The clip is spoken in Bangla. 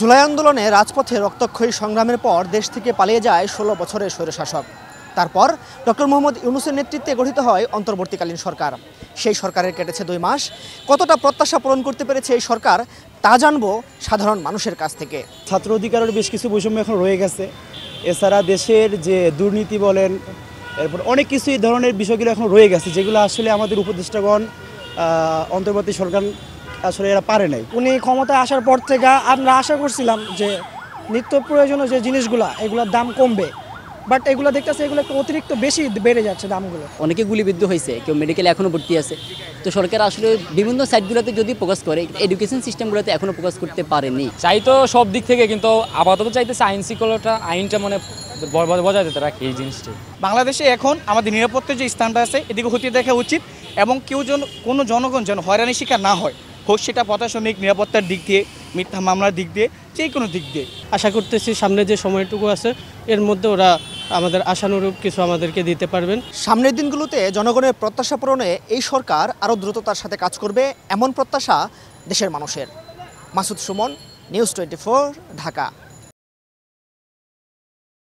জুলাই আন্দোলনে রাজপথে রক্তক্ষয়ী সংগ্রামের পর দেশ থেকে পালিয়ে যায় ১৬ বছরের স্বৈরশাসক। তারপর ডক্টর মোহাম্মদ ইউনূসের নেতৃত্বে গঠিত হয় অন্তর্বর্তীকালীন সরকার। সেই সরকারের কেটেছে ২ মাস। কতটা প্রত্যাশা পূরণ করতে পেরেছে এই সরকার, তা জানবো সাধারণ মানুষের কাছ থেকে। ছাত্র অধিকারের বেশ কিছু বৈষম্য এখন রয়ে গেছে। এছাড়া দেশের যে দুর্নীতি বলেন, এরপর অনেক কিছু এই ধরনের বিষয়গুলো এখন রয়ে গেছে, যেগুলো আসলে আমাদের উপদেষ্টাগণ, অন্তর্বর্তী সরকার আসলে এরা পারে নাই। উনি ক্ষমতায় আসার পর থেকে আমরা আশা করছিলাম যে নিত্য প্রয়োজনীয় যে জিনিসগুলো, এগুলোর দাম কমবে, বাট এগুলো দেখতেছে এগুলো একটু অতিরিক্ত বেশি বেড়ে যাচ্ছে দামগুলো। অনেকে গুলিবিদ্ধ হয়েছে, কেউ মেডিকেলে এখনও ভর্তি আছে। তো সরকার আসলে বিভিন্ন সাইটগুলোতে যদি ফোকাস করে, এডুকেশন সিস্টেমগুলোতে এখনও ফোকাস করতে পারেনি। চাই তো সব দিক থেকে, কিন্তু আপাতত চাইতেছে আইন শৃঙ্খলাটা, আইনটা মানে বজায় যেতে রাখে। এই জিনিসটি বাংলাদেশে এখন আমাদের নিরাপত্তার যে স্থানটা আছে এদিকে হতে দেখা উচিত, এবং কেউ যেন কোনো জনগণ যেন হয়রানির শিকার না হয়, হোক সেটা প্রশাসনিক নিরাপত্তার দিক দিয়ে, মিথ্যা মামলার দিক দিয়ে, যে কোনো দিক দিয়ে। আশা করতেছি সামনে যে সময়টুকু আছে এর মধ্যে ওরা আমাদের আশানুরূপ কিছু আমাদেরকে দিতে পারবেন। সামনের দিনগুলোতে জনগণের প্রত্যাশা পূরণে এই সরকার আরও দ্রুততার সাথে কাজ করবে, এমন প্রত্যাশা দেশের মানুষের। মাসুদ সুমন, নিউজ 24, ঢাকা।